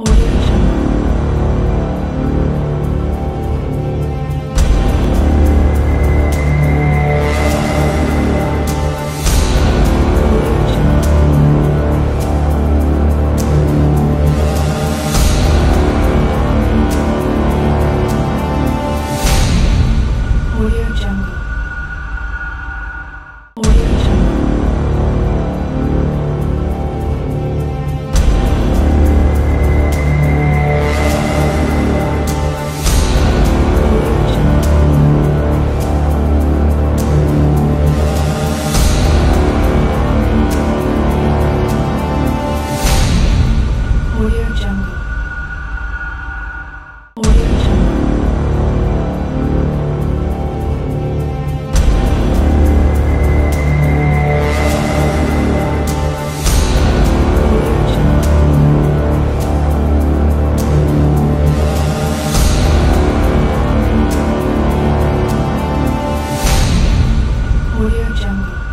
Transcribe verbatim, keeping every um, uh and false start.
AudioJungle. AudioJungle. AudioJungle.